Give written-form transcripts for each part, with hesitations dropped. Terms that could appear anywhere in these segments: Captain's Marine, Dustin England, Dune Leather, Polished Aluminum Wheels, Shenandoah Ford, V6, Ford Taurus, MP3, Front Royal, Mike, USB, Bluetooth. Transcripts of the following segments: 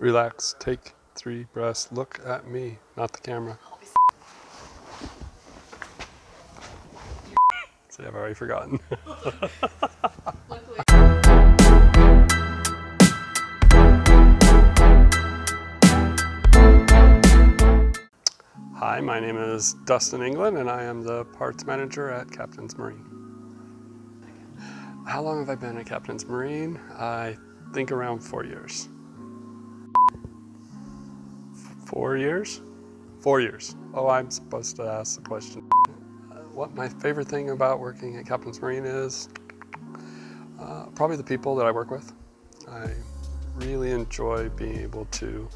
Relax, take three breaths, look at me, not the camera. See, I've already forgotten. Hi, my name is Dustin England and I am the parts manager at Captain's Marine. How long have I been at Captain's Marine? I think around 4 years. 4 years? 4 years. Oh, I'm supposed to ask the question. What my favorite thing about working at Captain's Marine is probably the people that I work with. I really enjoy being able to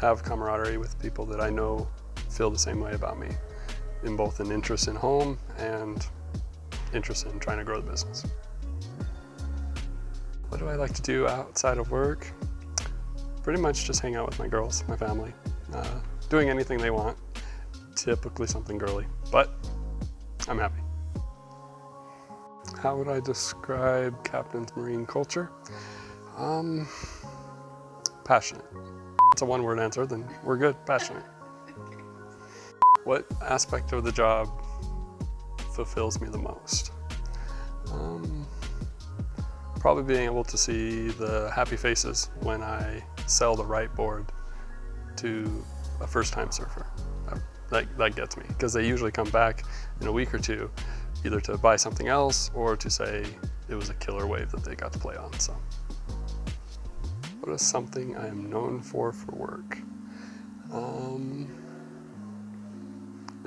have camaraderie with people that I know feel the same way about me, in both an interest in home and interest in trying to grow the business. What do I like to do outside of work? Pretty much just hang out with my girls, my family, doing anything they want, typically something girly, but I'm happy. How would I describe Captain's Marine culture? Passionate. It's a one-word answer, then we're good, passionate. What aspect of the job fulfills me the most? Probably being able to see the happy faces when I sell the right board to a first-time surfer. That gets me, because they usually come back in a week or two, either to buy something else or to say it was a killer wave that they got to play on. So, what is something I am known for work?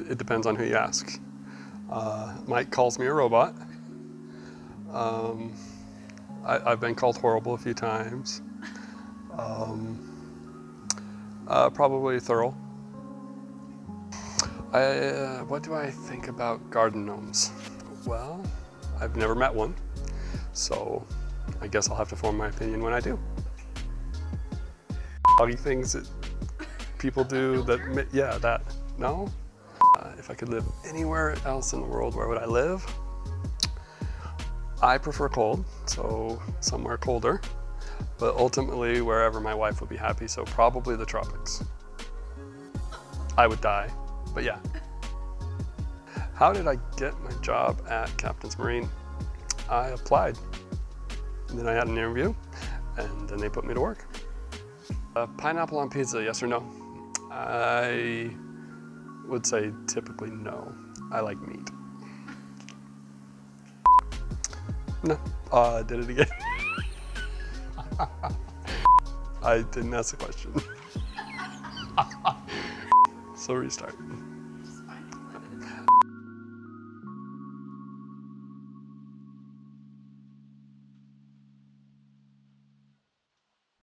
It depends on who you ask. Mike calls me a robot. I've been called horrible a few times. Probably thorough. What do I think about garden gnomes? Well, I've never met one, so I guess I'll have to form my opinion when I do. Doggy things that people do that, yeah, that, no? If I could live anywhere else in the world, where would I live? I prefer cold, so somewhere colder, but ultimately wherever my wife would be happy, so probably the tropics. I would die, but yeah. How did I get my job at Captain's Marine? I applied, and then I had an interview, and then they put me to work. Pineapple on pizza, yes or no? I would say typically no. I like meat. No, I did it again. I didn't ask the question. So restart.